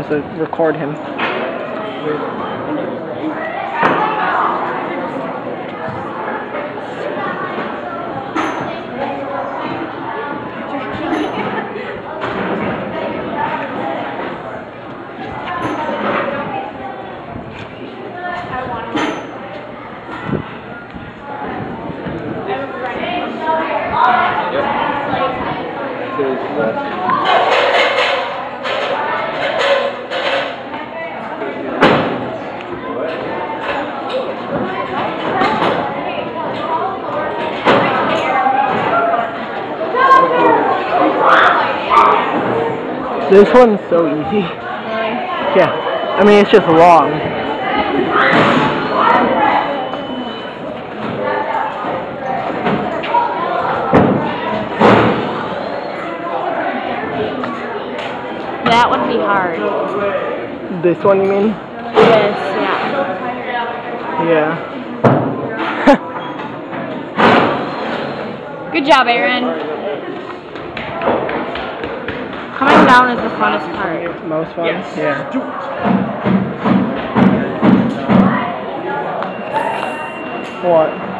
supposed to record him. This one's so easy. Yeah. I mean, it's just long. That would be hard. This one, you mean? Yes, yeah. Yeah. Good job, Aaron. Coming down is the funnest part. Most fun? Yes. Yeah. What?